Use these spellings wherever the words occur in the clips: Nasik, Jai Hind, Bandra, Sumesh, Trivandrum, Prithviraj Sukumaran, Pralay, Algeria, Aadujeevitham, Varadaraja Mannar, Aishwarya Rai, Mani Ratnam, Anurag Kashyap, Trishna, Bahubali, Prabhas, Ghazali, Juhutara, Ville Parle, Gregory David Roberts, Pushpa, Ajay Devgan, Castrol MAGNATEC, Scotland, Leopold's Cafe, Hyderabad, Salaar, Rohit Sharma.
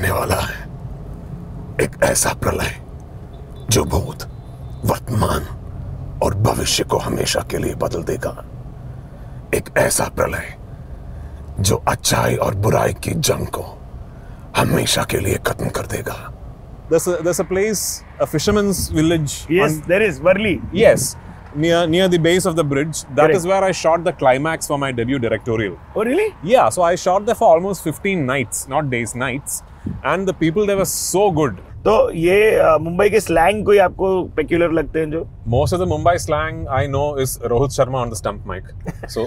आने वाला है, एक ऐसा प्रलय जो भूत, वर्तमान और भविष्य को हमेशा के लिए बदल देगा। एक ऐसा प्रलय जो अच्छाई और बुराई की जंग को हमेशा के लिए खत्म कर देगा। There's a place, a fisherman's village. Yes, there is Worli. Yes, near the base of the bridge. That Correct. Is where I shot the climax for my debut directorial. Oh, really? Yeah. So I shot there for almost 15 nights, not days, nights. And the people there were so good. So, ये मुंबई के slang कोई आपको peculiar लगते हैं जो? Most of the Mumbai slang I know is Rohit Sharma on the stump mic. So.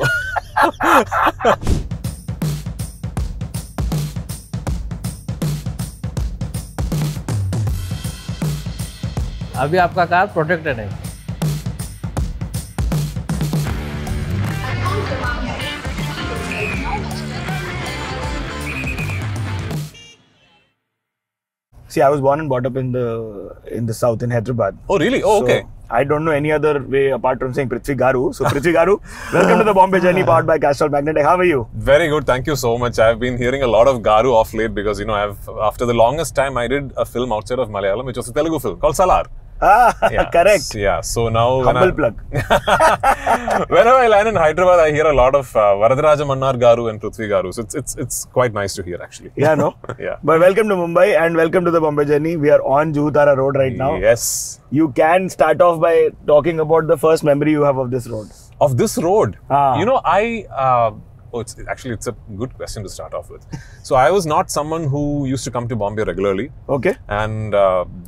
अभी आपका car protected है। See, I was born and brought up in the south in Hyderabad. Oh, really? Oh, so, okay. I don't know any other way apart from saying Prithvi Garu. So, Prithvi Garu, welcome to the Bombay Journey powered by Castrol Magnetic. How are you? Very good. Thank you so much. I've been hearing a lot of Garu off late because, you know, after the longest time, I did a film outside of Malayalam, which was a Telugu film called Salaar. Ah, yeah. Correct. Yeah. So now Humble plug. Whenever I land in Hyderabad, I hear a lot of Varadaraja Mannar Garu and Prithvi Garu. So it's quite nice to hear actually. Yeah, no? Yeah. But welcome to Mumbai and welcome to the Bombay Journey. We are on Juhutara Road right now. Yes. You can start off by talking about the first memory you have of this road. Of this road? Ah. You know, it's a good question to start off with. So I was not someone who used to come to Bombay regularly. Okay. And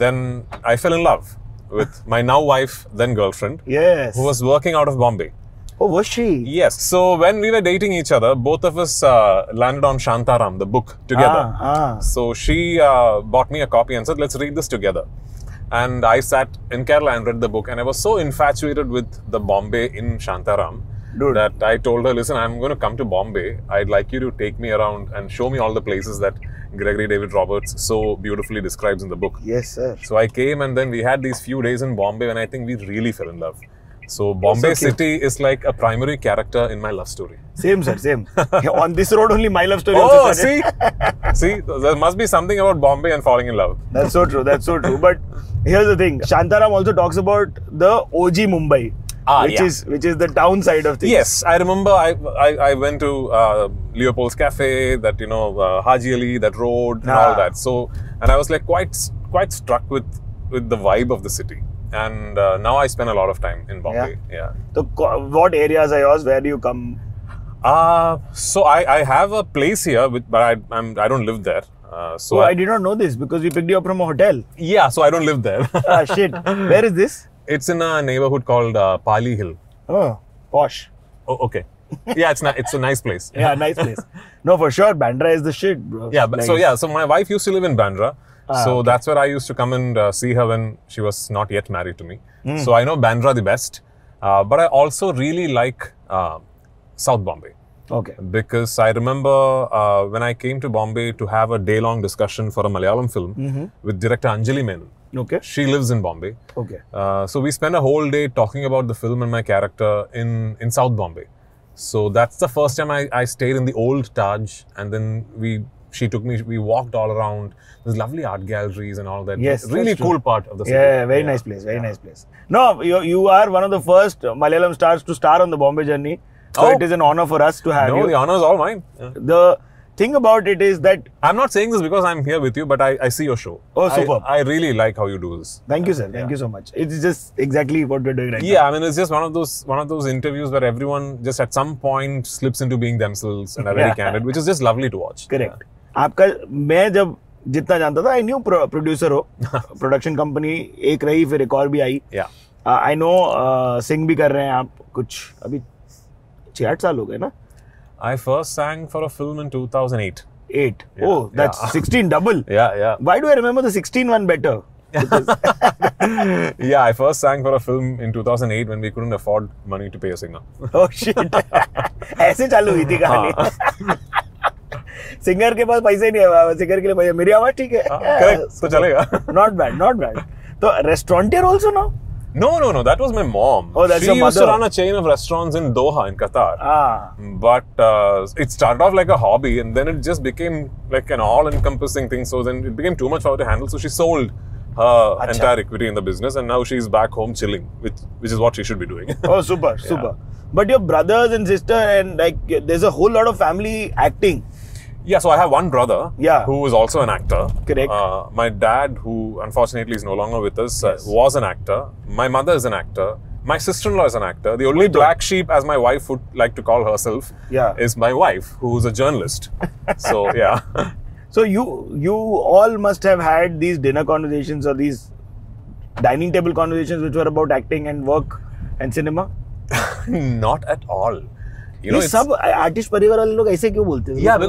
then I fell in love with my now wife, then girlfriend. Yes. Who was working out of Bombay. Oh, was she? Yes. So when we were dating each other, both of us landed on Shantaram, the book, together. Ah, ah. So she bought me a copy and said, let's read this together. And I sat in Kerala and read the book. And I was so infatuated with the Bombay in Shantaram. Dude. That I told her, listen, I'm going to come to Bombay. I'd like you to take me around and show me all the places that Gregory David Roberts so beautifully describes in the book. Yes, sir. So I came and then we had these few days in Bombay and I think we really fell in love. So Bombay city is like a primary character in my love story. Same, sir, same. On this road only my love story also started. Oh, see? See, there must be something about Bombay and falling in love. That's so true, that's so true. But here's the thing, Shantaram also talks about the OG Mumbai. Ah, which is the downside of things. Yes, I remember I went to Leopold's Cafe, that, you know, Haji Ali, that road and all that. So, and I was like quite struck with the vibe of the city. And now I spend a lot of time in Bombay. Yeah. So, what areas are yours? Where do you come? So I have a place here, but I don't live there. So I did not know this because we picked you up from a hotel. Yeah, so I don't live there. Ah, shit. Where is this? It's in a neighborhood called Pali Hill. Oh, posh. Oh, okay. Yeah, it's a nice place. Yeah, nice place. No, for sure, Bandra is the shit, bro. Yeah, like, so my wife used to live in Bandra. So that's where I used to come and see her when she was not yet married to me. Mm. So I know Bandra the best. But I also really like South Bombay. Okay. Because I remember when I came to Bombay to have a day-long discussion for a Malayalam film with director Anjali Menon. Okay. She lives in Bombay. Okay. So we spent a whole day talking about the film and my character in South Bombay. So that's the first time I stayed in the old Taj, and then she took me, we walked all around. There's lovely art galleries and all that. Yes. Really cool part of the city. Yeah, very nice place, very nice place. No, you are one of the first Malayalam stars to star on the Bombay Journey. So it is an honor for us to have you. No, the honor is all mine. Yeah. The thing about it is that I'm not saying this because I'm here with you, but I see your show. Oh, superb. I really like how you do this. Thank you, sir. Thank you so much. It's just exactly what we're doing right now. Yeah, I mean, it's just one of those interviews where everyone just at some point slips into being themselves and are very candid, which is just lovely to watch. Correct. आपका मैं जब जितना जानता था, I knew producer हो, production company एक रही फिर एक और भी आई. Yeah. I know sing भी कर रहे हैं आप कुछ अभी 6-8 साल हो गए ना. I first sang for a film in 2008. 8? Yeah, oh, that's 16 double. Yeah. Why do I remember the 16 one better? Yeah, I first sang for a film in 2008 when we couldn't afford money to pay a singer. Oh, shit. ऐसे चालू हुई थी कहानी. Singer के पास पैसे नहीं है, singer के लिए पैसे. मेरी आवाज ठीक है. Correct. तो चलेगा. Not bad, not bad. तो restauranteur also now? No. That was my mom. Oh, that's your mother. She used to run a chain of restaurants in Doha, in Qatar. Ah. But it started off like a hobby, and then it just became like an all-encompassing thing. So then it became too much for her to handle. So she sold her entire equity in the business, and now she's back home chilling, which is what she should be doing. Oh, super, super. But your brothers and sister and like, there's a whole lot of family acting. Yeah, so I have one brother who is also an actor. Correct. My dad, who unfortunately is no longer with us, was an actor. My mother is an actor. My sister-in-law is an actor. The only black sheep, as my wife would like to call herself, is my wife, who's a journalist. So, yeah. So, you all must have had these dinner conversations or these dining table conversations which were about acting and work and cinema? Not at all. You know, yeah, because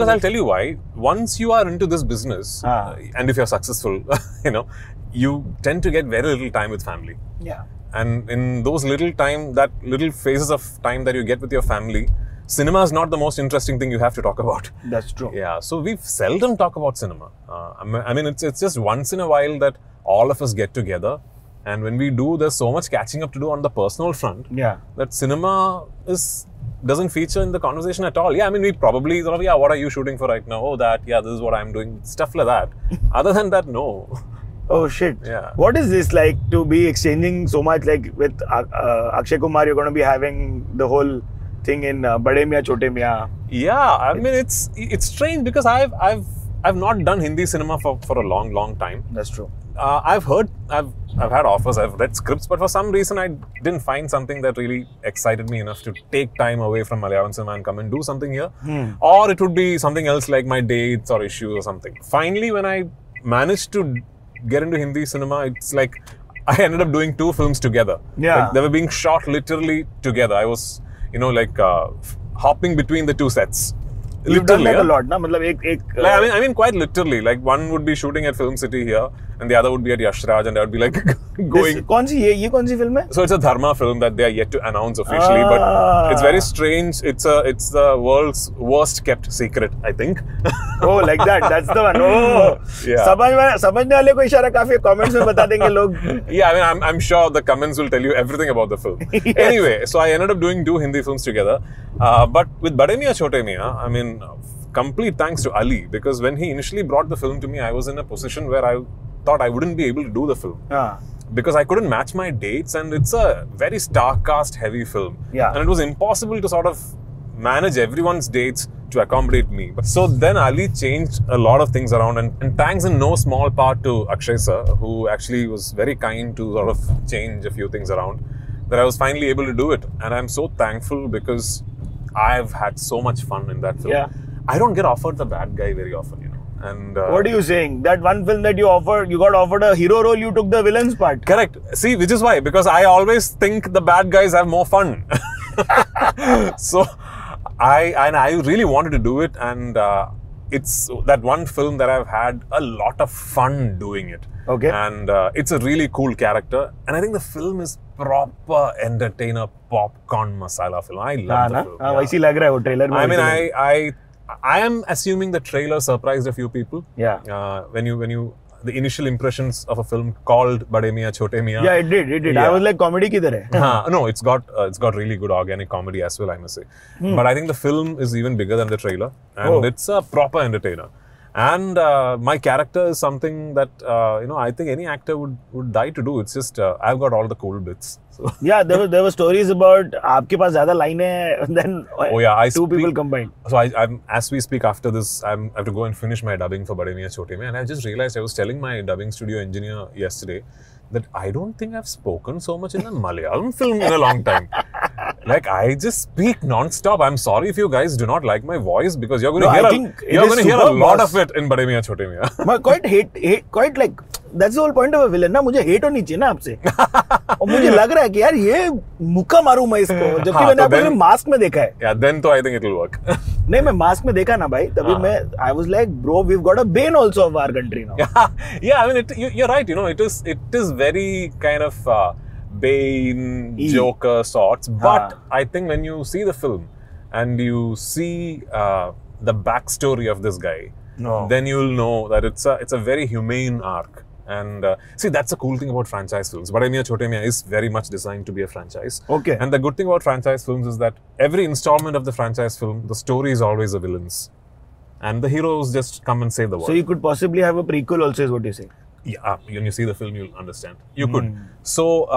I'll tell you why. Once you are into this business, and if you're successful, you know, you tend to get very little time with family. Yeah. And in those little time, that little phases of time that you get with your family, cinema is not the most interesting thing you have to talk about. That's true. Yeah. So we seldom talk about cinema. I mean, it's just once in a while that all of us get together. And when we do, there's so much catching up to do on the personal front. Yeah. That cinema doesn't feature in the conversation at all. Yeah, I mean, we probably sort of, what are you shooting for right now? Oh, that, this is what I'm doing. Stuff like that. Other than that, no. Oh, shit. Yeah. What is this like to be exchanging so much? Like with Akshay Kumar, you're going to be having the whole thing in Bade Miya Chote Miya. Yeah, I mean, it's strange because I've not done Hindi cinema for a long, long time. That's true. I've had offers, I've read scripts, but for some reason I didn't find something that really excited me enough to take time away from Malayalam cinema and come and do something here. Or it would be something else like my dates or issues or something. Finally, when I managed to get into Hindi cinema, it's like I ended up doing two films together. Yeah. Like they were being shot literally together. I was, you know, like hopping between the two sets. You've done that a lot, na? I mean, quite literally. Like one would be shooting at Film City here, and the other would be at Yash Raj, and I would be like going. Which film is this? So it's a Dharma film that they are yet to announce officially, but it's very strange. It's the world's worst kept secret, I think. Oh, like that. That's the one. Oh, yeah. Samajhne wale ko ishara kaafi comments mein bata denge log. Yeah, I mean, I'm sure the comments will tell you everything about the film. Yes. Anyway, so I ended up doing two Hindi films together, but with Bade Miya Chote Miya, I mean. Complete thanks to Ali, because when he initially brought the film to me, I was in a position where I thought I wouldn't be able to do the film because I couldn't match my dates, and it's a very star cast heavy film, and it was impossible to sort of manage everyone's dates to accommodate me. But so then Ali changed a lot of things around, and thanks in no small part to Akshay sir, who actually was very kind to sort of change a few things around, that I was finally able to do it, and I'm so thankful because I've had so much fun in that film. Yeah. I don't get offered the bad guy very often, you know. And what are you saying? That one film that you got offered a hero role, you took the villain's part. Correct. See, which is why, because I always think the bad guys have more fun. So, I really wanted to do it, and it's that one film that I've had a lot of fun doing it. Okay. And it's a really cool character, and I think the film is proper entertainer popcorn masala film. I love the film. I am assuming the trailer surprised a few people. Yeah. The initial impressions of a film called Bade Miya Chote Miya. Yeah, it did. Yeah. I was like, comedy kidhar hai? No, it's got really good organic comedy as well, I must say. But I think the film is even bigger than the trailer, and it's a proper entertainer. And my character is something that, you know, I think any actor would die to do. It's just, I've got all the cool bits. So. Yeah, there were stories about, aapke paas zyada line hai, then two people combined. So, as we speak after this, I have to go and finish my dubbing for Bade Miya Chote Miya. And I just realized, I was telling my dubbing studio engineer yesterday, that I don't think I've spoken so much in a Malayalam film in a long time. Like, I just speak non-stop. I'm sorry if you guys do not like my voice, because you're going to hear a lot of it in Bade Miya Chote Miya. Quite like, that's the whole point of a villain. I hate on each other. Then I think it'll work. I was like, bro, we've got a bane also of our country now. Yeah, I mean, you're right. You know, it is very kind of... Bane, Joker sorts, but I think when you see the film and you see the backstory of this guy, then you'll know that it's a very humane arc. And see, that's the cool thing about franchise films. Bade Miya Chote Miya is very much designed to be a franchise. Okay. And the good thing about franchise films is that every installment of the franchise film, the story is always the villains. And the heroes just come and save the world. So you could possibly have a prequel also, is what you're saying? Yeah, when you see the film, you'll understand. You could. So,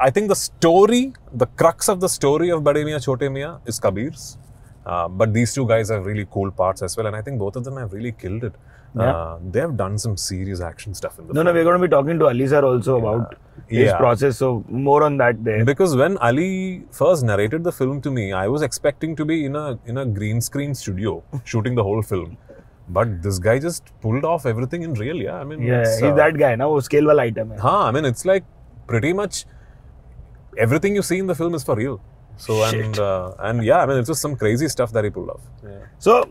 I think the story, the crux of the story of Bade Miya Chote Miya is Kabir's. But these two guys have really cool parts as well. And I think both of them have really killed it. Yeah. They have done some serious action stuff in the film. No, we're going to be talking to Ali sir also about his process. So, more on that there. Because when Ali first narrated the film to me, I was expecting to be in a green screen studio shooting the whole film. But this guy just pulled off everything in real, I mean, he's that guy, na? Wo scale wala item hai. Haan, I mean, it's like pretty much everything you see in the film is for real. So, and yeah, I mean, it's just some crazy stuff that he pulled off. Yeah. So,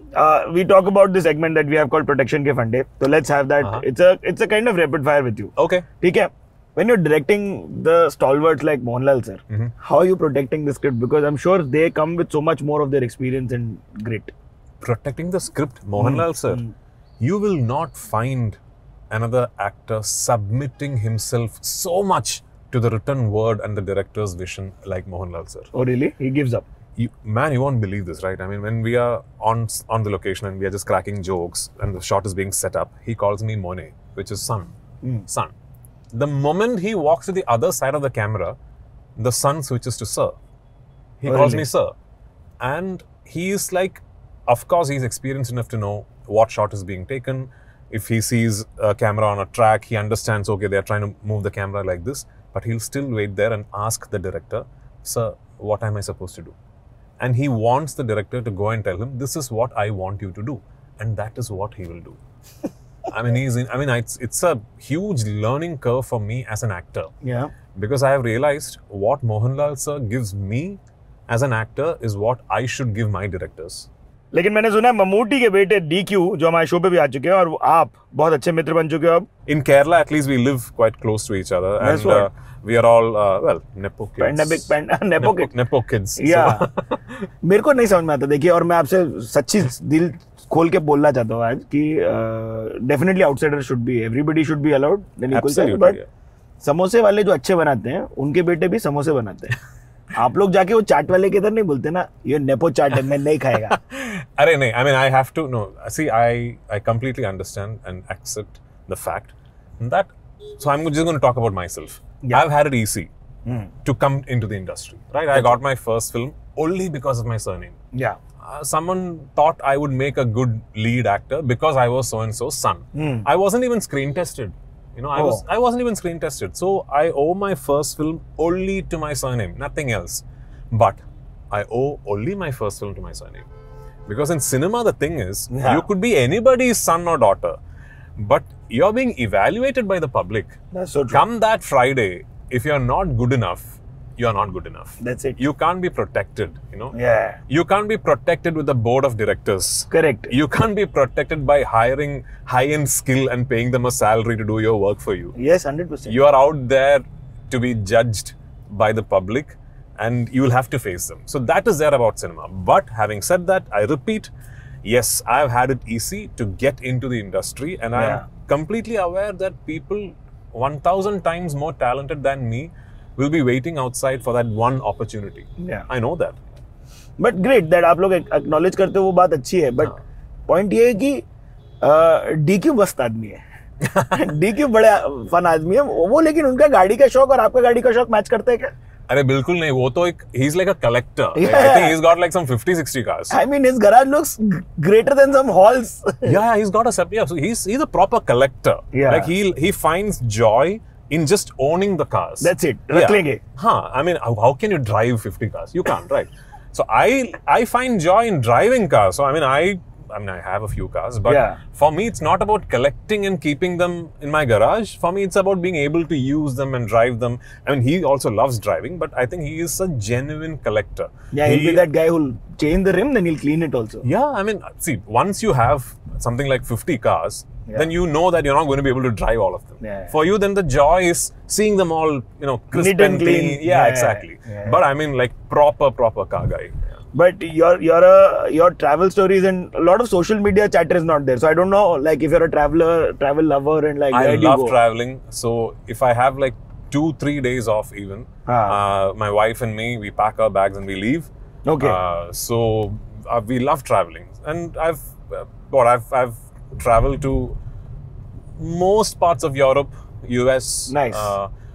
we talk about this segment that we have called Protection Ke Funde. So, let's have that. It's a kind of rapid fire with you. Okay. Okay. When you're directing the stalwarts like Mohanlal sir, how are you protecting the script? Because I'm sure they come with so much more of their experience and grit. Protecting the script, Mohanlal sir, you will not find another actor submitting himself so much to the written word and the director's vision like Mohanlal sir. Oh really? He gives up. You won't believe this, right? I mean, when we are on the location and we are just cracking jokes and the shot is being set up, he calls me Monet, which is son. Son. The moment he walks to the other side of the camera, the son switches to sir. He calls me sir. And he is like, of course, he's experienced enough to know what shot is being taken. If he sees a camera on a track, he understands, okay, they're trying to move the camera like this. But he'll still wait there and ask the director, sir, what am I supposed to do? And he wants the director to go and tell him, this is what I want you to do. And that is what he will do. I mean, it's a huge learning curve for me as an actor. Yeah. Because I have realized what Mohanlal sir gives me as an actor is what I should give my directors. लेकिन मैंने सुना है ममूटी के बेटे DQ जो हमारे show पे भी आ चुके हैं और आप बहुत अच्छे मित्र बन चुके हो अब. In Kerala, at least we live quite close to each other, and we are all well, nepo kids. Nepo kids. Yeah. मेरे को नहीं समझ में आता देखिए और मैं आपसे सच्ची दिल खोल के बोलना चाहता हूँ आज कि definitely outsider should be everybody should be allowed. Absolutely. But समोसे वाले जो अच्छे बनाते हैं उनके बेटे भी समोसे बनाते हैं. आप लोग जाके वो चाट वाले के इधर नहीं बोलते ना ये नेपो चाट है मैं नहीं खाएगा अरे नहीं I mean I have to no see I completely understand and accept the fact that so I'm just going to talk about myself I've had it easy to come into the industry right I got my first film only because of my surname someone thought I would make a good lead actor because I was so and so's son I wasn't even screen tested I wasn't even screen tested. So, I owe my first film only to my surname, nothing else. But, I owe only my first film to my surname. Because in cinema, the thing is, you could be anybody's son or daughter. But, you're being evaluated by the public. That's so true. Come that Friday, if you're not good enough, you're not good enough. That's it. You can't be protected, Yeah. You can't be protected with the board of directors. Correct. You can't be protected by hiring high-end skill and paying them a salary to do your work for you. Yes, 100%. You are out there to be judged by the public and you will have to face them. So that is there about cinema. But having said that, I repeat, yes, I've had it easy to get into the industry and I'm completely aware that people 1,000 times more talented than me will be waiting outside for that one opportunity. Yeah. I know that. But great that आप लोग acknowledge करते हो वो बात अच्छी है. But point ये है कि DQ बस्त आदमी है. DQ बड़ा fun आदमी है. वो लेकिन उनका गाड़ी का शौक और आपका गाड़ी का शौक मैच करते हैं क्या? अरे बिल्कुल नहीं. वो तो एक he's like a collector. Yeah. I think he's got like some 50-60 cars. I mean his garage looks greater than some halls. Yeah, he's got a yeah. So he's a proper collector. Yeah. Like he finds joy. In just owning the cars. That's it. Yeah. I mean, how can you drive 50 cars? You can't, right? So, I find joy in driving cars. So, I mean, I have a few cars. But for me, it's not about collecting and keeping them in my garage. For me, it's about being able to use them and drive them. I mean, he also loves driving. But I think he is a genuine collector. Yeah, he'll be that guy who'll change the rim, then he'll clean it also. Yeah, I mean, see, once you have something like 50 cars, then you know that you're not going to be able to drive all of them. Yeah. For you, then the joy is seeing them all, crisp and clean. Yeah, exactly. Yeah. But I mean, like proper car guy. Yeah. But your travel stories and a lot of social media chatter is not there. So I don't know, like, if you're a travel lover and like, where do you go? I love traveling. So if I have like 2-3 days off even, my wife and me, we pack our bags and we leave. Okay. So we love traveling, and I've traveled to most parts of Europe, US. Nice.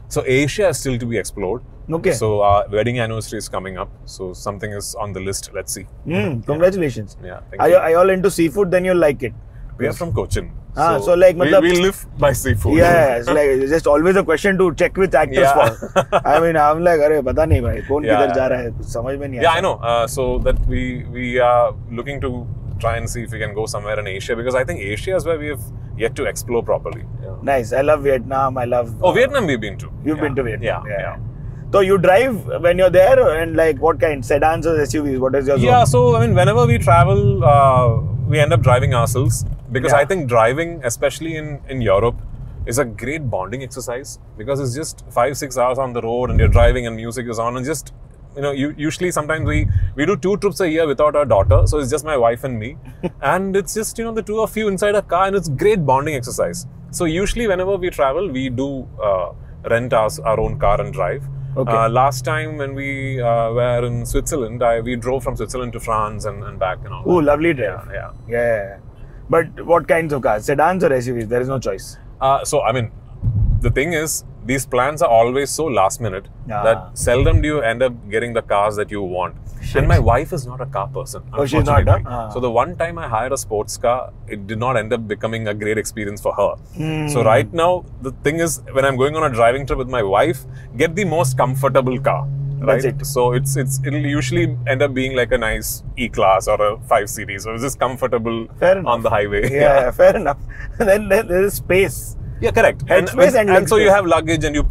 So Asia is still to be explored. Okay. So our wedding anniversary is coming up. So something is on the list. Let's see. Congratulations. Yeah. Thank you. Are you all into seafood? Then you'll like it. We are from Cochin. So like, we live by seafood. Yeah, it's like it's just always a question to check with actors for. I mean, I'm like, arey, pata nahi bhai, kaun kidhar ja raha hai, samajh mein nahi aata. Yeah, I know. So that we are looking to try and see if we can go somewhere in Asia, because I think Asia is where we have yet to explore properly. Yeah. Nice. I love Vietnam. I love. Oh, Vietnam we've been to. You've been to Vietnam. Yeah. So you drive when you're there, and like what kind? Sedans or SUVs? What is your zone? Yeah, so I mean, whenever we travel, we end up driving ourselves, because I think driving, especially in Europe, is a great bonding exercise, because it's just 5-6 hours on the road and you're driving and music is on, and just, you know, usually sometimes we do 2 trips a year without our daughter, so it's just my wife and me, and it's just, you know, the two of you inside a car, and it's great bonding exercise. So usually whenever we travel, we do rent our own car and drive. Okay. Last time when we were in Switzerland, we drove from Switzerland to France and back and all. Oh, lovely drive. Yeah. But what kinds of cars? Sedans or SUVs? There is no choice. So, I mean, the thing is, these plans are always so last minute that seldom do you end up getting the cars that you want. Shit. And my wife is not a car person. Oh, she's not? So the one time I hired a sports car, it did not end up becoming a great experience for her. So right now, the thing is, when I'm going on a driving trip with my wife, get the most comfortable car. Right? That's it. So it'll usually end up being like a nice E-Class or a 5 Series. So it's just comfortable on the highway. Yeah, fair enough. Then there is space. Yeah, correct. And so you have luggage and you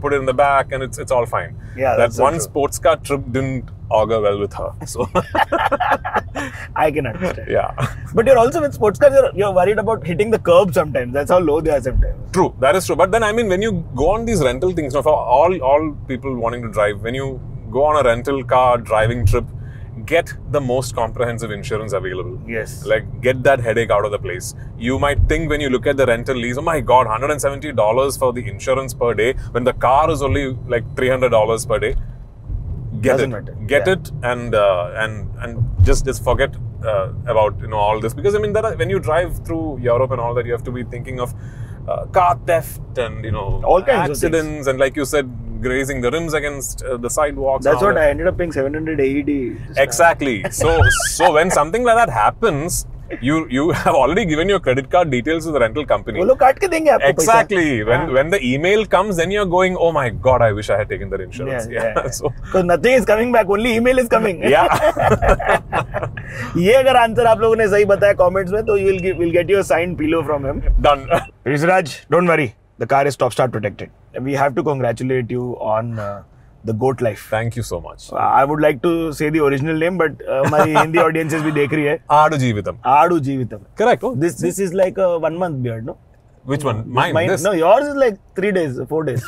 put it in the back, and it's all fine. Yeah, that's one sports car trip didn't augur well with her. So I can understand. Yeah. But you're also with sports cars, you're worried about hitting the curb sometimes. That's how low they are sometimes. True, that is true. But then, I mean, when you go on these rental things, you know, for all people wanting to drive, when you go on a rental car driving trip, get the most comprehensive insurance available. Yes. Like, get that headache out of the place. You might think when you look at the rental lease, oh my God, $170 for the insurance per day, when the car is only like $300 per day. Get it and just forget about, you know, all this, because I mean, when you drive through Europe and all that, you have to be thinking of car theft and, you know, all kinds accidents, and like you said, grazing the rims against the sidewalks. That's what I ended up paying 700 AED. Exactly. So when something like that happens, you have already given your credit card details to the rental company. Exactly. When the email comes, then you're going, oh my God, I wish I had taken that insurance. So because nothing is coming back, only email is coming. ये अगर answer आप लोगों ने सही बताया comments में, तो we'll get you a signed pillow from him. Done. Rizraj, don't worry. The car is top-start protected. We have to congratulate you on the goat life. Thank you so much. I would like to say the original name, but my Hindi audience is also watching it. Aadujeevitham. Aadujeevitham. Correct. Oh. This is like a 1-month beard, no? Which one? Mine? This? No, yours is like 3 days, 4 days.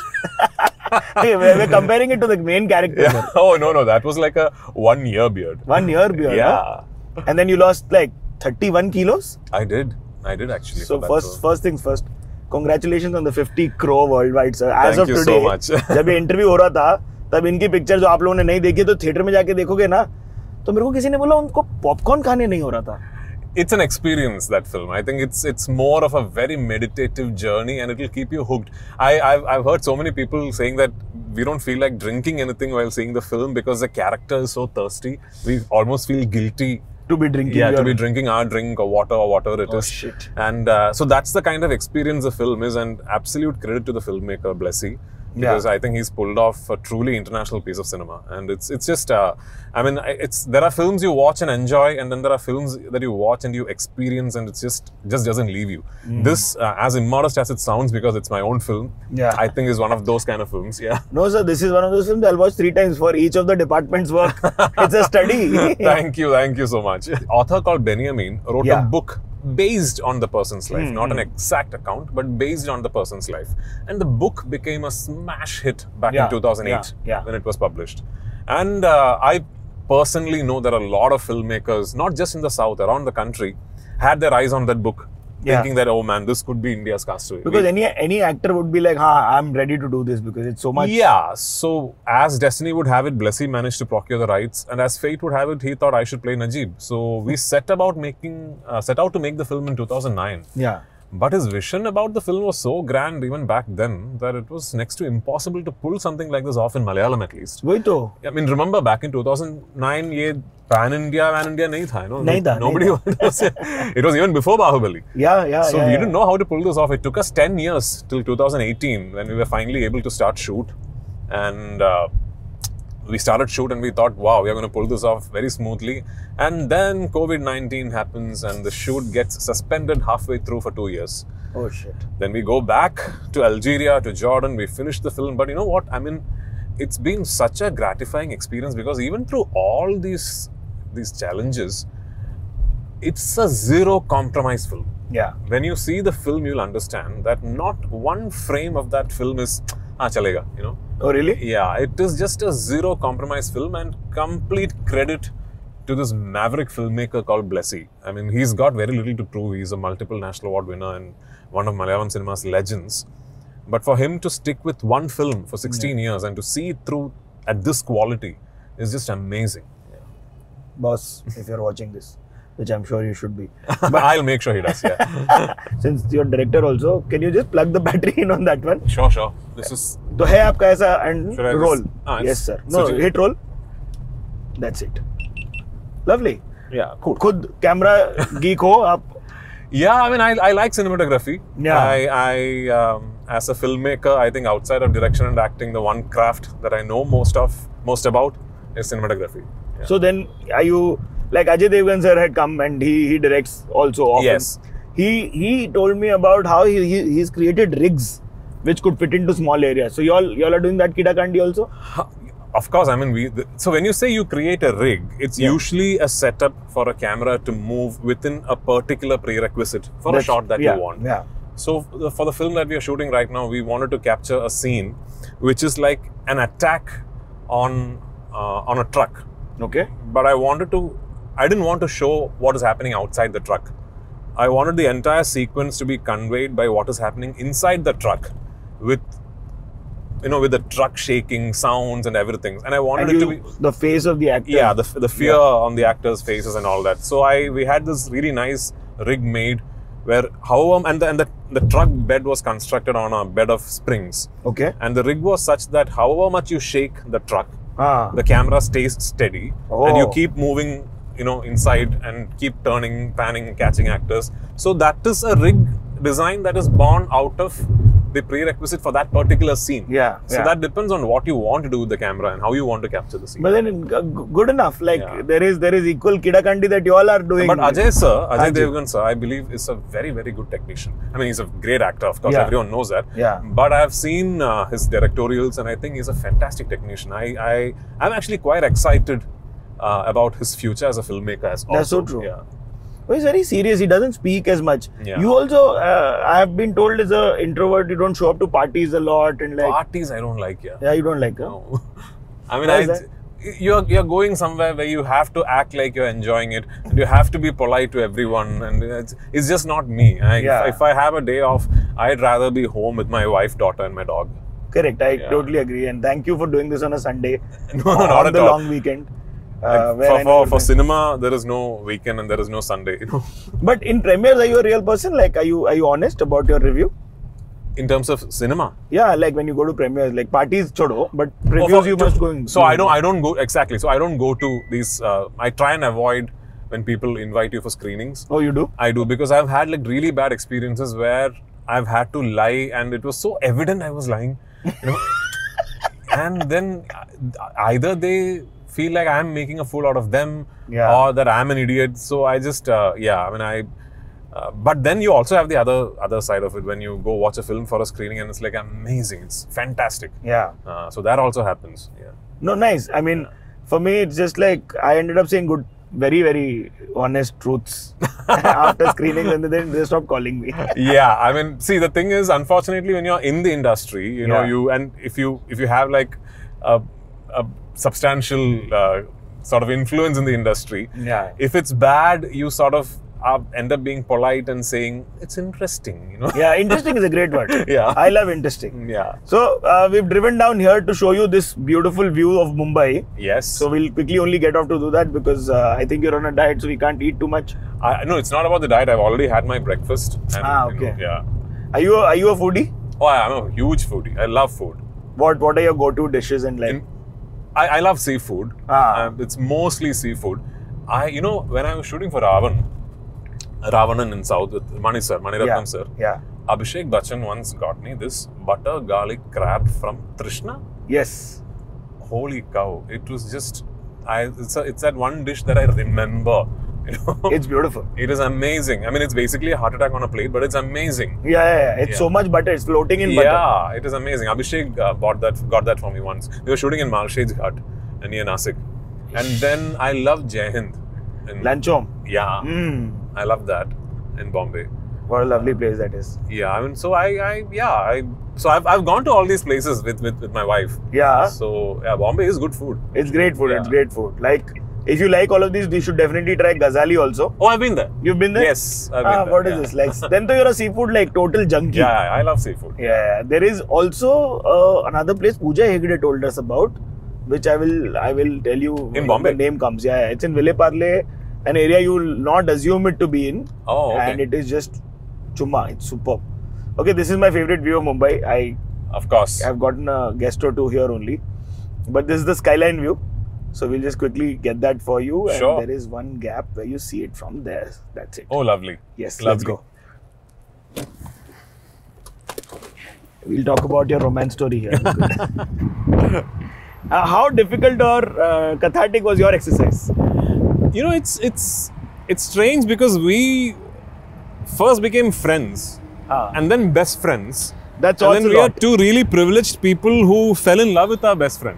Hey, we're comparing it to the main character. Yeah. Oh, no. That was like a 1-year beard. 1-year beard, yeah. No? And then you lost like 31 kilos? I did actually. So first things first. Congratulations on the 50 crore worldwide, sir. As of today, thank you so much. जब ये interview हो रहा था, तब इनकी picture जो आप लोगों ने नहीं देखी, तो थिएटर में जाके देखोगे ना, तो मेरे को किसी ने बोला उनको पॉपकॉर्न खाने नहीं हो रहा था. It's an experience, that film. I think it's more of a very meditative journey, and it'll keep you hooked. I've heard so many people saying that we don't feel like drinking anything while seeing the film because the character is so thirsty. We almost feel guilty. To be drinking our drink or water or whatever it is. Oh, shit. And so that's the kind of experience the film is, and absolute credit to the filmmaker, Blessy, because I think he's pulled off a truly international piece of cinema. And it's just, I mean, there are films you watch and enjoy, and then there are films that you watch and you experience, and it's just doesn't leave you. This, as immodest as it sounds, because it's my own film, I think is one of those kind of films. Yeah. No, sir, this is one of those films I'll watch 3 times for each of the department's work. It's a study. Thank you so much. The author called Benjamin wrote a book based on the person's life, not an exact account, but based on the person's life. And the book became a smash hit back in 2008 when it was published. And I personally know there are a lot of filmmakers, not just in the South, around the country, had their eyes on that book, thinking that, oh man, this could be India's Castaway. Because any actor would be like, ha, I'm ready to do this because it's so much. Yeah, so as destiny would have it, Blessy managed to procure the rights, and as fate would have it, he thought I should play Najib. So we set out to make the film in 2009. Yeah. But his vision about the film was so grand even back then that it was next to impossible to pull something like this off in Malayalam at least. I mean, remember back in 2009, ye pan-India nahi tha, you know? It was even before Bahubali. So we didn't know how to pull this off. It took us 10 years till 2018 when we were finally able to start shoot. And we started shoot and we thought, wow, we are going to pull this off very smoothly. And then COVID-19 happens and the shoot gets suspended halfway through for 2 years. Oh, shit. Then we go back to Algeria, to Jordan. We finish the film. But you know what? I mean, it's been such a gratifying experience because even through all these challenges, it's a zero compromise film. Yeah. When you see the film, you'll understand that not one frame of that film is, ah, chalega, you know. Oh, really? Yeah, it is just a zero compromise film, and complete credit to this maverick filmmaker called Blessy. I mean, he's got very little to prove. He's a multiple national award winner and one of Malayalam cinema's legends. But for him to stick with one film for 16 years and to see it through at this quality is just amazing. Yeah. Boss, if you're watching this, which I'm sure you should be. But I'll make sure he does, yeah. Since you're director also, can you just plug the battery in on that one? Sure. This is... So, hey, aapka aisa and roll. Yes, sir. No, hit roll. That's it. Lovely. Yeah, cool. Khud camera geek ho aap. Yeah, I mean, I like cinematography. Yeah. I as a filmmaker, I think outside of direction and acting, the one craft that I know most about is cinematography. Yeah. So then, are you... Like Ajay Devgan sir had come and he directs also often. Yes. He told me about how he's created rigs which could fit into small areas. So y'all are doing that kidakandi also? Of course, I mean, so when you say you create a rig, it's usually a setup for a camera to move within a particular prerequisite for a shot that you want. Yeah. So for the film that we are shooting right now, we wanted to capture a scene which is like an attack on a truck. Okay. But I didn't want to show what is happening outside the truck. I wanted the entire sequence to be conveyed by what is happening inside the truck with the truck shaking sounds and everything. And I wanted it to be... The face of the actor. Yeah, the fear on the actors' faces and all that. So we had this really nice rig made where the truck bed was constructed on a bed of springs. Okay. And the rig was such that however much you shake the truck, the camera stays steady and you keep moving... inside and keep turning, panning, catching actors. So that is a rig design that is born out of the prerequisite for that particular scene. Yeah. So that depends on what you want to do with the camera and how you want to capture the scene. But then good enough. Like there is equal kidakandi that you all are doing. But Ajay Devgan sir, I believe is a very, very good technician. I mean, he's a great actor. Of course, everyone knows that. Yeah. But I've seen his directorials and I think he's a fantastic technician. I'm actually quite excited about his future as a filmmaker. That's so true. Yeah. Well, he's very serious. He doesn't speak as much. Yeah. You also, I have been told as an introvert, you don't show up to parties a lot and like... Parties I don't like, yeah. Yeah, you don't like, huh? No. I mean, you're going somewhere where you have to act like you're enjoying it. And you have to be polite to everyone and it's just not me. If I have a day off, I'd rather be home with my wife, daughter and my dog. Correct. I totally agree. And thank you for doing this on a Sunday. Not at all. Long weekend. For cinema, there is no weekend and there is no Sunday. But in premieres, are you a real person? Like, are you honest about your review? In terms of cinema? Yeah, like when you go to premieres, like parties chodo, but reviews you must go in. So I don't go to these, I try and avoid when people invite you for screenings. Oh, you do? I do, because I've had like really bad experiences where I've had to lie and it was so evident I was lying. And then either they... feel like I'm making a fool out of them or that I'm an idiot. So I just, but then you also have the other side of it when you go watch a film for a screening and it's like amazing. It's fantastic. Yeah. So that also happens. Yeah. No, nice. I mean, for me, it's just like I ended up saying good, very, very honest truths after screening and then they stopped calling me. Yeah. I mean, see, the thing is, unfortunately, when you're in the industry, you know, and if you have like a substantial sort of influence in the industry. Yeah. If it's bad, you sort of end up being polite and saying it's interesting, you know. Yeah, interesting is a great word. Yeah, I love interesting. Yeah. So we've driven down here to show you this beautiful view of Mumbai. Yes. So we'll quickly only get off to do that because I think you're on a diet, so we can't eat too much. No, it's not about the diet. I've already had my breakfast. And, okay. You know, yeah. Are you a foodie? Oh, I'm a huge foodie. I love food. What are your go-to dishes and like? I love seafood. It's mostly seafood. You know, when I was shooting for Ravanan in South with Mani Ratnam sir. Yeah. Abhishek Bachchan once got me this butter garlic crab from Trishna. Yes. Holy cow! It was just, it's that one dish that I remember. You know? It's beautiful. It is amazing. I mean, it's basically a heart attack on a plate, but it's amazing. Yeah, it's so much butter. It's floating in butter. Yeah, it is amazing. Abhishek got that for me once. We were shooting in Malshej Ghat near Nasik, and then I love Jai Hind. Lanchom. Yeah. Mm. I love that in Bombay. What a lovely place that is. Yeah, I mean, so I've gone to all these places with my wife. Yeah. So yeah, Bombay is good food. It's great food. Yeah. It's great food. Like, if you like all of these, you should definitely try Ghazali also. Oh, I've been there. You've been there? Yes, I've been there. What is this? Like, then you're a seafood like total junkie. Yeah, I love seafood. Yeah. There is also another place Pooja Hegde told us about, which I will tell you in Bombay. The name comes. Yeah, it's in Ville Parle. An area you will not assume it to be in. Oh, okay. And it is just chumma. It's superb. Okay, this is my favorite view of Mumbai. Of course. I've gotten a guest or two here only. But this is the skyline view. So we'll just quickly get that for you. And sure. There is one gap where you see it from there. That's it. Oh, lovely. Yes, lovely. Let's go. We'll talk about your romance story here. How difficult or cathartic was your exercise? You know, it's strange because we first became friends and then best friends. That's all. And then we are two really privileged people who fell in love with our best friend.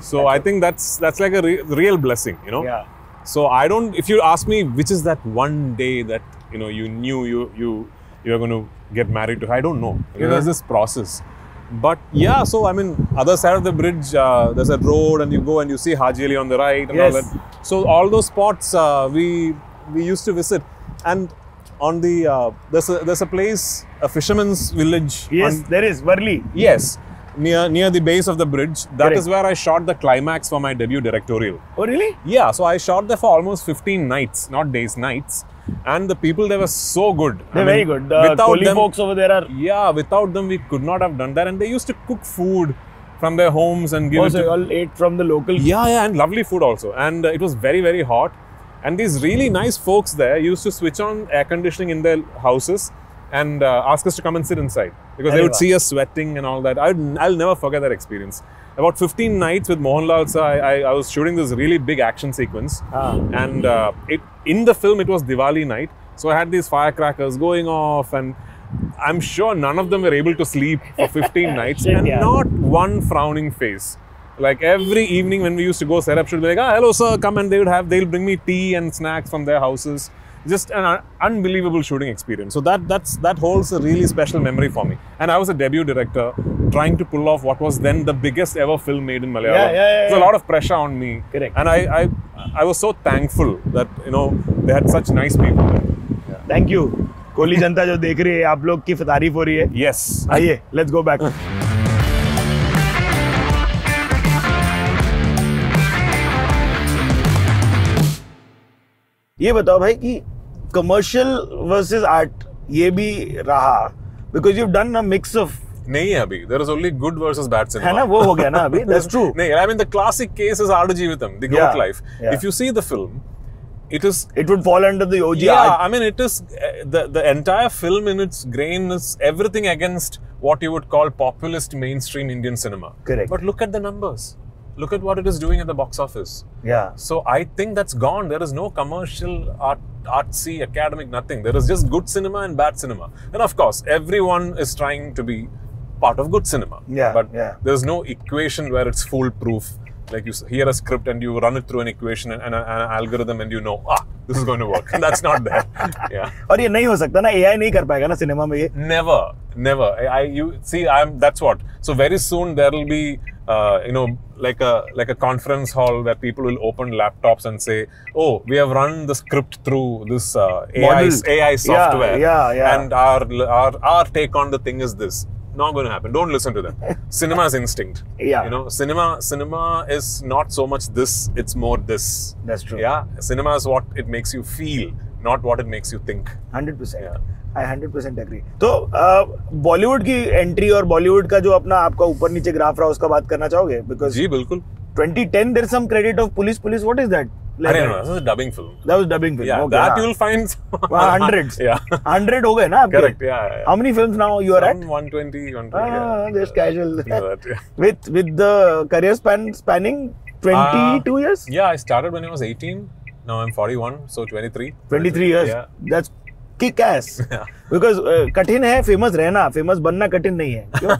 So I think that's like a real blessing, you know. Yeah. So if you ask me which is that one day that, you know, you knew you were going to get married to her, I don't know. You know, there's this process. But yeah, so I mean, other side of the bridge, there's a road and you go and you see Haji Ali on the right and all that. So all those spots we used to visit. And on the, there's a place, a fisherman's village. Yes, there is, Worli. Yes, near the base of the bridge. That is where I shot the climax for my debut directorial. Oh, really? Yeah, so I shot there for almost 15 nights, not days, nights. And the people there were so good. They're very good. The Koli folks over there are... Yeah, without them we could not have done that. And they used to cook food from their homes and give it to... Oh, so you all ate from the local... Yeah, and lovely food also. And it was very, very hot. And these really nice folks there used to switch on air conditioning in their houses and ask us to come and sit inside. Because they would see us sweating and all that. I'll never forget that experience. About 15 nights with Mohanlal sir, I was shooting this really big action sequence, and in the film it was Diwali night, so I had these firecrackers going off, and I'm sure none of them were able to sleep for 15 nights, and not one frowning face. Like every evening when we used to go set up, should be like, hello sir, come, and they'll bring me tea and snacks from their houses. Just an unbelievable shooting experience. So that holds a really special memory for me. And I was a debut director trying to pull off what was then the biggest ever film made in Malayalam. There's a lot of pressure on me. Correct. And I was so thankful that, you know, they had such nice people there. Yeah. Thank you. Kohli janta jo dekh rahi hai, aap log ki tareef ho rahi hai. Yes. Aiyye, let's go back. ये बताओ भाई कि commercial versus art ये भी रहा, because you've done a mix of. नहीं अभी there is only good versus bad cinema. है ना, वो हो गया ना अभी. That's true. नहीं, I mean the classic case is Aadujeevitham, the Goat Life. Yeah. If you see the film, it would fall under the OG. Yeah, art. I mean it is the entire film in its grain is everything against what you would call populist mainstream Indian cinema. Correct. But look at the numbers. Look at what it is doing at the box office. Yeah. So I think that's gone. There is no commercial, artsy, academic, nothing. There is just good cinema and bad cinema. And of course, everyone is trying to be part of good cinema. Yeah. But there's no equation where it's foolproof. Like you hear a script and you run it through an equation and an algorithm and you know, this is going to work. That's not there. Yeah. और ये नहीं हो सकता ना, AI नहीं कर पाएगा ना cinema में ये. Never. Never. You see, that's what. So very soon there will be like a conference hall where people will open laptops and say, oh, we have run the script through this AI software, and our take on the thing is this. Not going to happen. Don't listen to them. Cinema is instinct. Yeah. You know, cinema is not so much this, it's more this. That's true. Yeah. Cinema is what it makes you feel, not what it makes you think. 100%. Yeah. I 100% agree. So, Bollywood ki entry aur Bollywood ka jo apna aapka upar niche graph raha, uska baat karna chahoge? Because ji bilkul. 2010 there's some credit of Police. What is that? Like, I don't know. That was a dubbing film. Yeah, okay, that you'll find hundreds. Yeah. 100 ho gaye na aapke. Correct. Yeah. How many films now you are at? 120. Ah, just casual. That, yeah. With the career span spanning 22 years. Yeah, I started when I was 18. Now I'm 41, so 23. 23 years. Yeah. That's kick ass. Yeah. Because कठिन है famous रहना, famous बनना कठिन नहीं है. क्यों?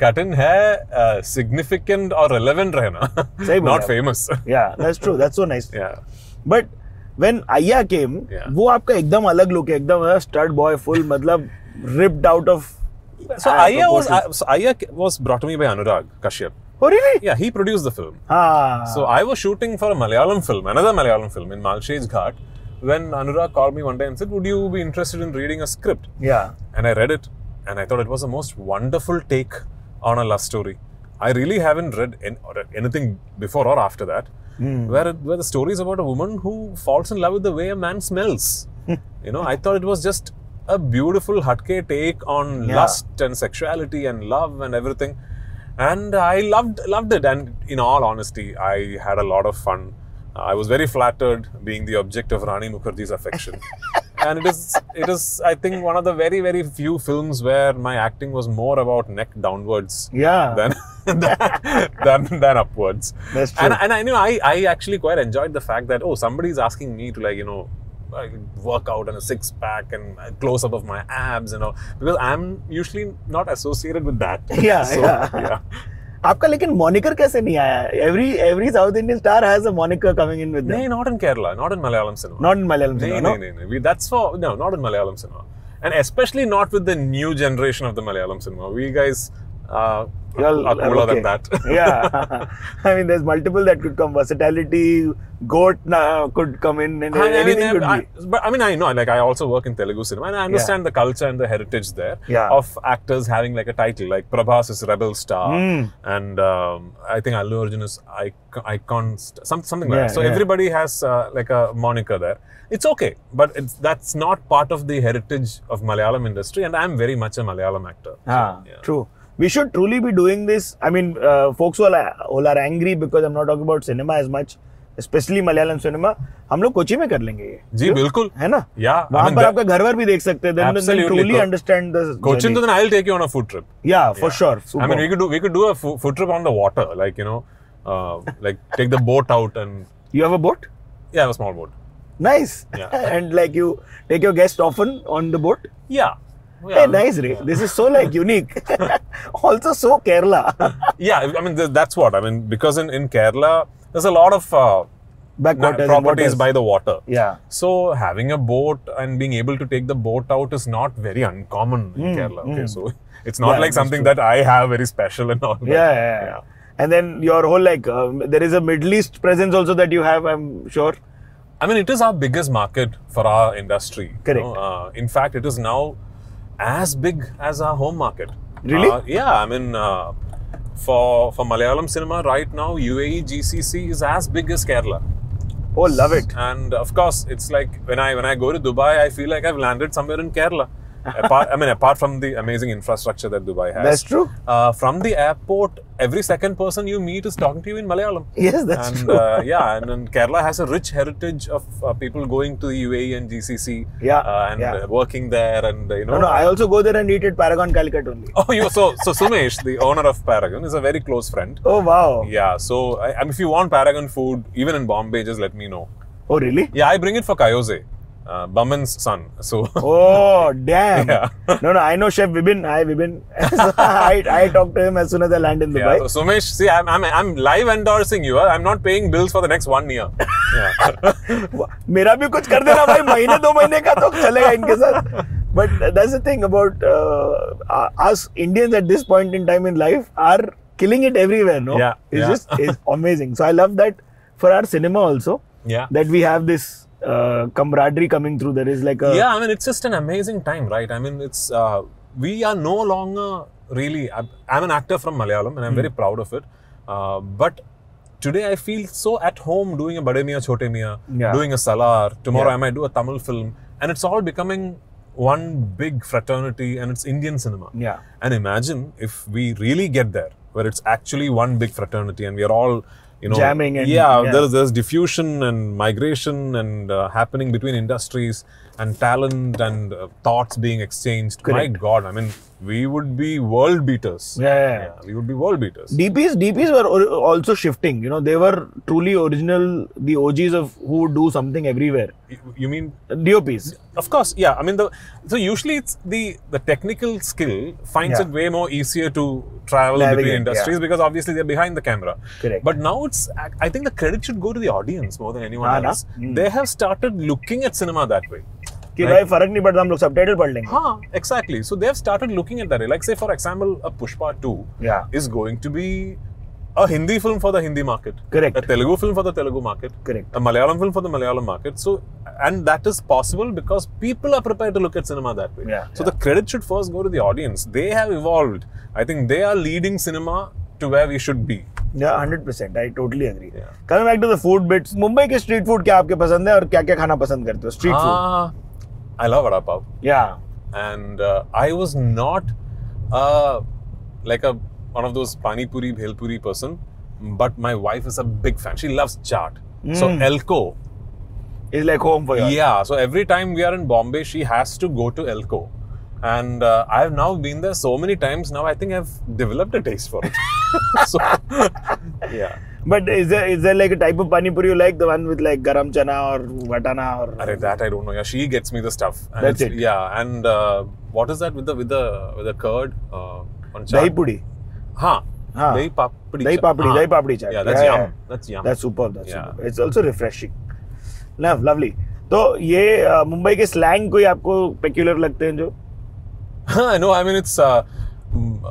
कठिन है significant or relevant रहना. Not famous. Yeah, that's true. That's so nice. Yeah. But when Aiyya came, वो आपका एकदम अलग look है, एकदम stud boy full, मतलब ripped out of. So Aiyya was brought to me by Anurag Kashyap. Oh really? Yeah, he produced the film. Ah. So I was shooting for a Malayalam film, another Malayalam film in Malshej Ghat, when Anurag called me one day and said, would you be interested in reading a script? Yeah. And I read it and I thought it was the most wonderful take on a love story. I really haven't read anything before or after that, where the story is about a woman who falls in love with the way a man smells. You know, I thought it was just a beautiful Hatke take on lust and sexuality and love and everything. And I loved it, and in all honesty, I had a lot of fun. I was very flattered being the object of Rani Mukherjee's affection. And it is, I think, one of the very, very few films where my acting was more about neck downwards than upwards. That's true. And I knew I actually quite enjoyed the fact that, oh, somebody's asking me to, like, you know, work out and a six pack and close up of my abs and all, because I'm usually not associated with that. Yeah. So, yeah. आपका लेकिन moniker कैसे नहीं आया? Every South Indian star has a moniker coming in with them. No, not in Kerala, not in Malayalam cinema. Not in Malayalam cinema. No. That's for no, not in Malayalam cinema, and especially not with the new generation of the Malayalam cinema. We guys are cooler than that. Yeah, I mean, there's multiple that could come. Versatility, goat could come in, and anything could be. But I mean, I know, like, I also work in Telugu cinema, and I understand the culture and the heritage there of actors having like a title, like Prabhas is Rebel Star, and I think Allu Arjun is Icon, something like that. So everybody has like a moniker there. It's okay, but that's not part of the heritage of Malayalam industry, and I'm very much a Malayalam actor. So, true. We should truly be doing this. I mean, folks who are angry because I'm not talking about cinema as much, especially Malayalam cinema. हम लोग कोची में कर लेंगे ये. जी बिल्कुल. है ना? Yeah. वहाँ पर आपका घर-वर भी देख सकते हैं. Absolutely. Then truly understand the. Cochin, then I'll take you on a food trip. Yeah, for sure. Super. I mean, we could do a food trip on the water, like, you know, like take the boat out and. You have a boat? Yeah, I have a small boat. Nice. Yeah. And like you take your guests often on the boat. Yeah. Hey, nice, Ray. This is so, like, unique. Also so Kerala. Yeah, I mean, that's what. I mean, because in Kerala, there's a lot of properties by the water. Yeah. So, having a boat and being able to take the boat out is not very uncommon in Kerala. Okay, so it's not like something that I have very special and all. Yeah. And then your whole, like, there is a Middle East presence also that you have, I'm sure. I mean, it is our biggest market for our industry. Correct. You know? In fact, it is now as big as our home market. Really? I mean, for Malayalam cinema right now, UAE GCC is as big as Kerala. Oh, love it. And of course, it's like when I go to Dubai, I feel like I've landed somewhere in Kerala. apart from the amazing infrastructure that Dubai has. That's true. From the airport, every second person you meet is talking to you in Malayalam. Yes, that's true. And Kerala has a rich heritage of people going to the UAE and GCC working there, and you know. No, I also go there and eat at Paragon Calicut only. Oh, so Sumesh, the owner of Paragon, is a very close friend. Oh, wow. Yeah, so I mean, if you want Paragon food, even in Bombay, just let me know. Oh, really? Yeah, I bring it for Kayose. Baman's son. So. Oh, damn. Yeah. No, I know Chef Vibin. Hi, Vibin. So I talk to him as soon as I land in Dubai. Yeah, so Sumesh, see, I'm live endorsing you. I'm not paying bills for the next 1 year. मेरा भी कुछ कर देना भाई, महीने दो महीने का तो चलेगा इनके साथ. But that's the thing about us Indians at this point in time in life are killing it everywhere, no? Yeah. It's amazing. So I love that for our cinema also. Yeah. That we have this camaraderie coming through. There is like a... Yeah, I mean, it's just an amazing time, right? I mean, it's... we are no longer really... I'm an actor from Malayalam and I'm very proud of it. But today I feel so at home doing a Bade Miya Chote Miya, doing a Salaar. Tomorrow I might do a Tamil film. And it's all becoming one big fraternity, and it's Indian cinema. Yeah. And imagine if we really get there, where it's actually one big fraternity and we are all... You know, jamming and there's diffusion and migration and happening between industries and talent and thoughts being exchanged. Correct. My God, I mean, we would be world beaters. We would be world beaters. DPs were also shifting. You know, they were truly original, the OGs of who do something everywhere. You mean DOPs? Of course, yeah. I mean, so usually it's the technical skill finds it way more easier to travel between industries because obviously they're behind the camera. Correct. But now it's, I think the credit should go to the audience more than anyone else. They have started looking at cinema that way. Right. Exactly. So they have started looking at that. Like say for example, a Pushpa 2 is going to be a Hindi film for the Hindi market. Correct. A Telugu film for the Telugu market. Correct. A Malayalam film for the Malayalam market. So, and that is possible because people are prepared to look at cinema that way. Yeah, so the credit should first go to the audience. They have evolved. I think they are leading cinema to where we should be. Yeah, 100%. I totally agree. Yeah. Coming back to the food bits. Mumbai ke street food kya aapke pasand hai aur kya kya khana pasand karte ho? Street food. I love vada pav. Yeah. And I was not like one of those pani puri, bhel puri person, but my wife is a big fan. She loves chaat. So Elko is like home for you. Yeah. So every time we are in Bombay, she has to go to Elko. And I've now been there so many times. Now I think I've developed a taste for it. So, yeah. But is there like a type of pani puri you like? The one with like garam chana or vatana or... Arre, that I don't know. Yeah, she gets me the stuff. And that's it. Yeah. And what is that with the curd? Dahi pudi. Huh. Dahi papdi. Dahi papdi chaat. Yeah, that's yum. That's yum. That's superb. That's superb. It's also refreshing. Lovely. So, ये मुंबई के slang कोई आपको peculiar लगते हैं जो? Huh, no, I mean it's...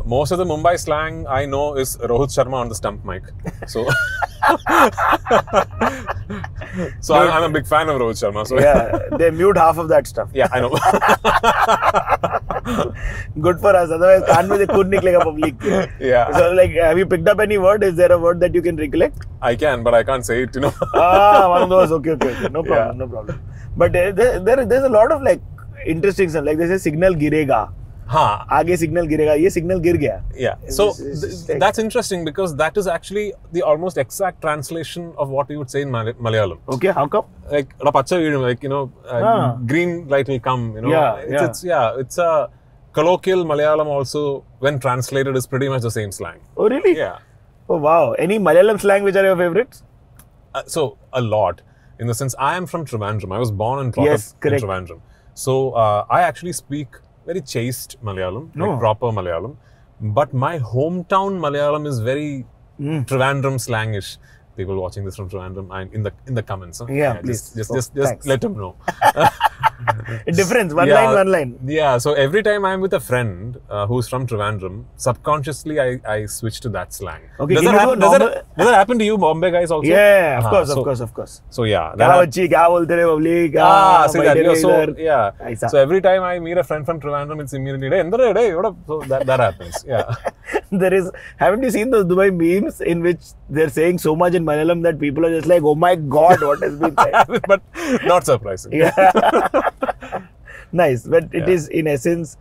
most of the Mumbai slang I know is Rohit Sharma on the stump mic. So, so I'm a big fan of Rohit Sharma. So yeah, they mute half of that stuff. Yeah, I know. Good for us. Otherwise, they couldn't make a public. Yeah. So like, have you picked up any word? Is there a word that you can recollect? I can, but I can't say it. You know. One of those. Okay. No problem. Yeah. No problem. But there's a lot of like interesting stuff. Like they say signal girega. Haan. Aage signal girega. Ye signal gir gaya. Yeah. So that's interesting because that is actually the almost exact translation of what we would say in Malayalam. Okay. How come? Like rapacha vidum. Like you know, green light will come. You know. Yeah. It's a colloquial Malayalam also. When translated, is pretty much the same slang. Oh really? Yeah. Oh wow. Any Malayalam slang which are your favorites? So a lot. In the sense, I am from Trivandrum. I was born and brought up in Trivandrum. So I actually speak very chaste Malayalam, like proper Malayalam. But my hometown Malayalam is very Trivandrum slangish. People watching this from Trivandrum, in the comments. Huh? Yeah, please. Just let them know. Difference, one line. Yeah, so every time I'm with a friend who's from Trivandrum, subconsciously I switch to that slang. Okay, does that happen to you, Bombay guys also? Yeah, of course. So yeah. So every time I meet a friend from Trivandrum, it's immediately, so that happens. Yeah. Haven't you seen those Dubai memes in which they're saying so much in Malayalam that people are just like, oh my God, what has been said? But not surprising. Yeah. Nice, but it is in essence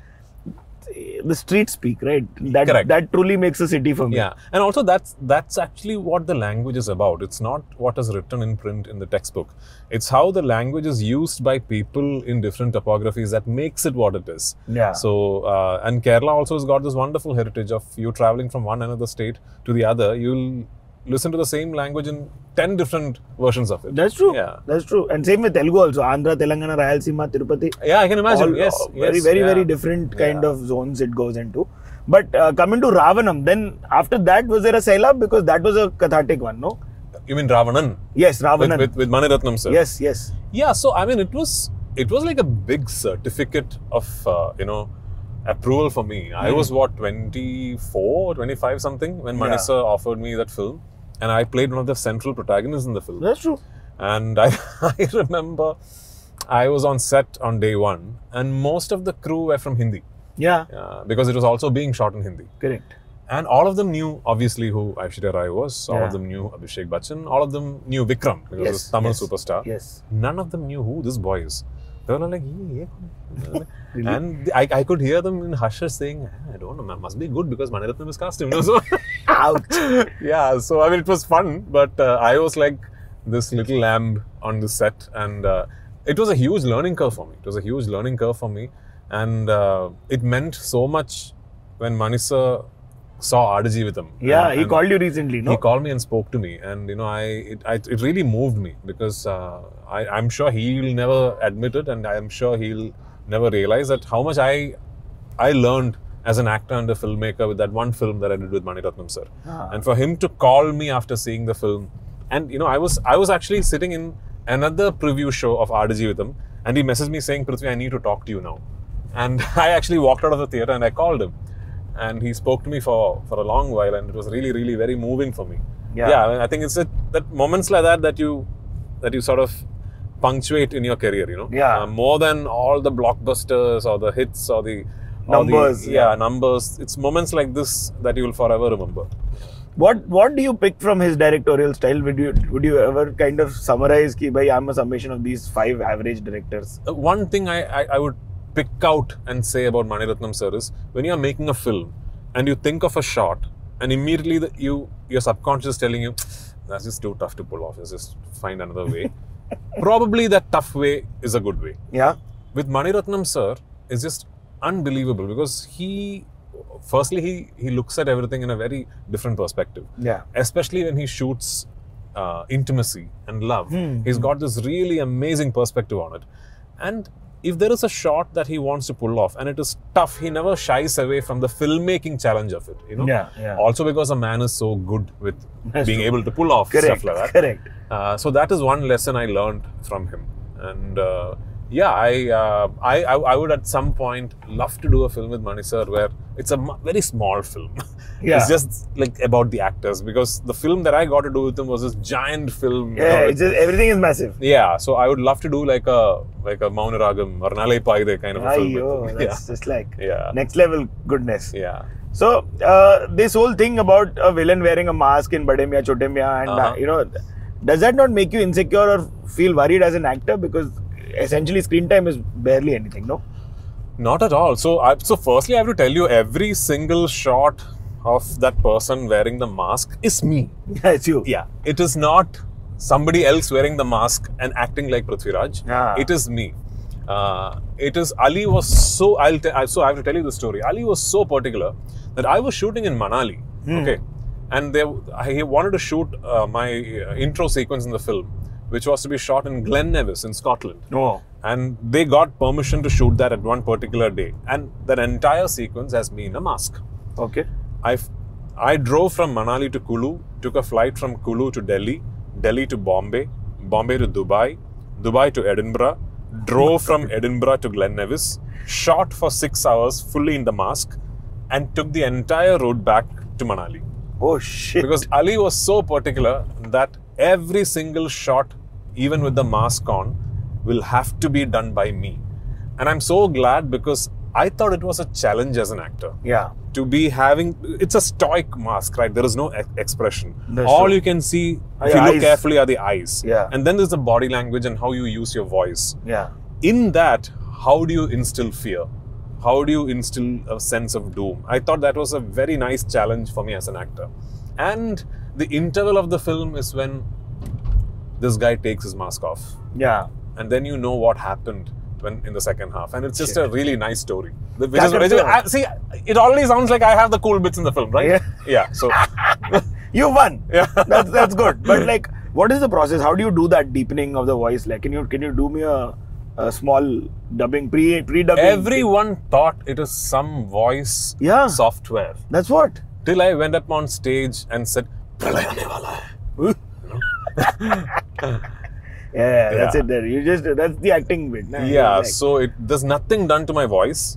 the street speak, right? That truly makes a city for me. Yeah, and also that's actually what the language is about. It's not what is written in print in the textbook. It's how the language is used by people in different topographies that makes it what it is. Yeah. So and Kerala also has got this wonderful heritage of you traveling from one another state to the other. You'll listen to the same language in 10 different versions of it. That's true. Yeah. That's true. And same with Telugu also. Andhra, Telangana, Rayalaseema, Tirupati. Yeah, I can imagine. All, yes. Very, very different kind of zones it goes into. But coming to Ravanam, then after that, was there a Sailab? Because that was a cathartic one, no? You mean Ravanan? Yes, Ravanan. With Mani Ratnam sir. Yes. Yeah, so I mean, it was like a big certificate of, approval for me. I was what, 24 or 25 something when Mani sir offered me that film, and I played one of the central protagonists in the film. That's true. And I remember I was on set on day one, and most of the crew were from Hindi. Yeah. Because it was also being shot in Hindi. Correct. And all of them knew, obviously, who Aishwarya Rai was. All of them knew Abhishek Bachchan. All of them knew Vikram, because he was a Tamil superstar. Yes. None of them knew who this boy is. They were like, really? And I could hear them in hushes saying, I don't know, must be good because Mani Ratnam is cast him. So, out. Yeah, so I mean, it was fun, but I was like this little lamb on the set, and it was a huge learning curve for me. And it meant so much when Mani sir saw Aadujeevitham. Yeah, and he called you recently, no? He called me and spoke to me, and you know, it really moved me, because I'm sure he'll never admit it, and I'm sure he'll never realize that how much I learned as an actor and a filmmaker with that one film that I did with Mani Ratnam sir. Ah. And for him to call me after seeing the film, and you know, I was actually sitting in another preview show of Aadujeevitham, and he messaged me saying, Prithvi, I need to talk to you now. And I actually walked out of the theatre and I called him. And he spoke to me for a long while, and it was really, really very moving for me. Yeah, yeah, I think it's that moments like that that you sort of punctuate in your career, you know. Yeah. More than all the blockbusters or the hits or the numbers. Numbers. It's moments like this that you will forever remember. What do you pick from his directorial style? Would you ever kind of summarize ki, bhai, I'm a summation of these five average directors? One thing I would pick out and say about Mani Ratnam sir is, when you are making a film and you think of a shot, and immediately your subconscious is telling you, that's just too tough to pull off, let's just find another way. Probably that tough way is a good way. Yeah. With Mani Ratnam sir, it's just unbelievable, because he looks at everything in a very different perspective. Yeah. Especially when he shoots intimacy and love, he's got this really amazing perspective on it. And if there is a shot that he wants to pull off and it is tough, he never shies away from the filmmaking challenge of it, you know. Yeah, yeah. Also because a man is so good with being able to pull off stuff like that. Correct. So that is one lesson I learned from him. And yeah, I would at some point love to do a film with Mani sir where it's a very small film. Yeah. It's just like about the actors, because the film that I got to do with him was this giant film. Yeah, you know, it's just, everything is massive. Yeah, so I would love to do like a Maunaragam or Nalai Paide kind of a film. With him. That's just like next level goodness. Yeah. So this whole thing about a villain wearing a mask in Bade Miya Chote Miya, and you know, does that not make you insecure or feel worried as an actor, because essentially screen time is barely anything, no? Not at all. So firstly, I have to tell you, every single shot of that person wearing the mask is me. Yeah, it's you. Yeah. It is not somebody else wearing the mask and acting like Prithviraj. Ah. It is me. It is, Ali was so, so I have to tell you the story. Ali was so particular that I was shooting in Manali. Okay. And he wanted to shoot my intro sequence in the film, which was to be shot in Glen Nevis in Scotland. Oh. And they got permission to shoot that at one particular day. And that entire sequence has me in a mask. Okay. I drove from Manali to Kulu, took a flight from Kulu to Delhi, Delhi to Bombay, Bombay to Dubai, Dubai to Edinburgh, drove from Edinburgh to Glen Nevis, shot for 6 hours fully in the mask, and took the entire road back to Manali. Oh shit. Because Ali was so particular that every single shot, even with the mask on, will have to be done by me. And I'm so glad, because I thought it was a challenge as an actor. Yeah. To be having, it's a stoic mask, right? There is no expression. That's all true. You can see, if you look carefully, are the eyes. Yeah. And then there's the body language and how you use your voice. Yeah. In that, how do you instill fear? How do you instill a sense of doom? I thought that was a very nice challenge for me as an actor. And the interval of the film is when this guy takes his mask off. Yeah. And then you know what happened in the second half, and it's just a really nice story. See, it already sounds like I have the cool bits in the film, right? Yeah. Yeah. So you won. Yeah. That's good. But like, what is the process? How do you do that deepening of the voice? Like, can you do me a small dubbing, pre-dubbing? Everyone thought it is some voice software. That's what. Till I went up on stage and said, "Pralaya wala hai." Yeah, that's it there. That's the acting bit. Nah, yeah, so there's nothing done to my voice.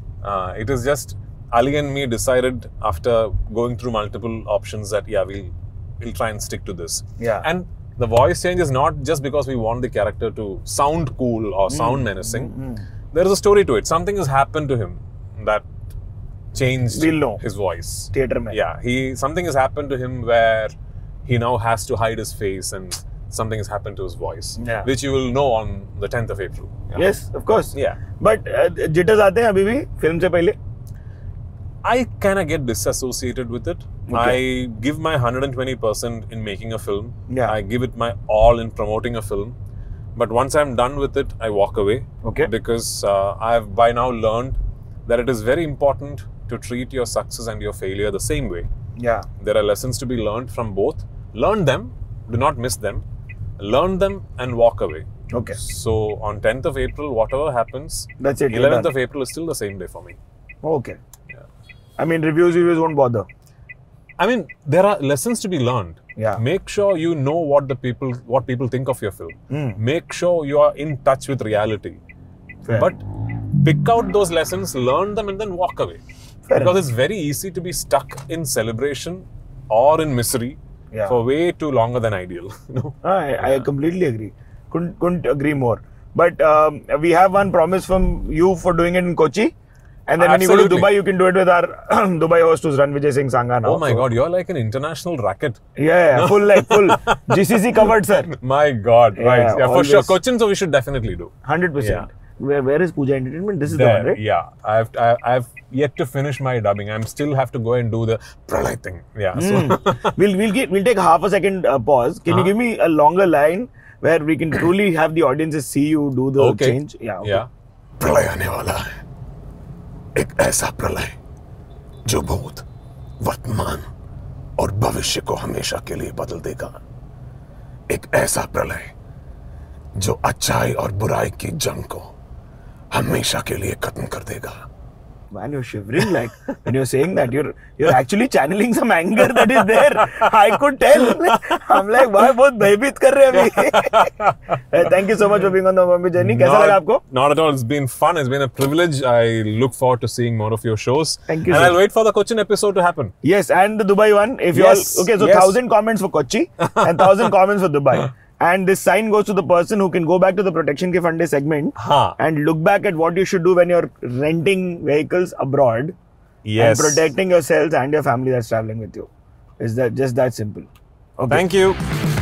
It is just Ali and me decided after going through multiple options that yeah, we'll try and stick to this. Yeah. And the voice change is not just because we want the character to sound cool or sound menacing. There is a story to it. Something has happened to him that changed his voice. Theater man. Yeah, something has happened to him where he now has to hide his face and something has happened to his voice, yeah, which you will know on the 10th of April. You know? Yes, of course. Yeah. But jitters aate hain abhi bhi film se pehle? I kind of get disassociated with it. Okay. I give my 120% in making a film. Yeah. I give it my all in promoting a film. But once I'm done with it, I walk away. Okay. Because I've by now learned that it is very important to treat your success and your failure the same way. Yeah. There are lessons to be learned from both. Learn them. Do not miss them. Learn them and walk away. Okay. So on 10th of April, whatever happens, that's it. 11th of April is still the same day for me. Okay. I mean, reviews won't bother. I mean, there are lessons to be learned. Yeah. Make sure you know what people think of your film. Make sure you are in touch with reality. Fair. But pick out those lessons, learn them, and then walk away. Fair because enough. It's very easy to be stuck in celebration or in misery for way too longer than ideal. No? I completely agree. Couldn't agree more. But we have one promise from you for doing it in Kochi. And then when you go to Dubai, you can do it with our Dubai host who's Ranvijay Singh Sangha now. Oh my God, you're like an international racket. Yeah, no? full. GCC covered, sir. My God, yeah, right. Yeah, for sure. Cochin, so we should definitely do. 100%. Yeah. Where is Pooja Entertainment? This is there, the one, right? Yeah. I've yet to finish my dubbing. I still have to go and do the Pralay thing. Yeah. So. We'll take half a second pause. Can you give me a longer line where we can truly have the audiences see you do the change? Yeah. Okay. Yeah. Pralay aane wala hai. एक ऐसा प्रलय जो भूत, वर्तमान और भविष्य को हमेशा के लिए बदल देगा। एक ऐसा प्रलय जो अच्छाई और बुराई की जंग को हमेशा के लिए खत्म कर देगा। Man, you're shivering like when you're saying that. You're actually channeling some anger that is there. I could tell. I'm like, why both bhaibhit kar rahe abhi. Thank you so much for being on the Mumbai journey. Kaisa laga aapko? Not at all. It's been fun. It's been a privilege. I look forward to seeing more of your shows. Thank you. And I'll wait for the Cochin episode to happen. Yes, and the Dubai one. If you all okay, so 1,000 comments for Kochi and 1,000 comments for Dubai. And this sign goes to the person who can go back to the Protection Ke Funde segment and look back at what you should do when you're renting vehicles abroad and protecting yourselves and your family that's traveling with you. It's just that simple. Okay. Thank you.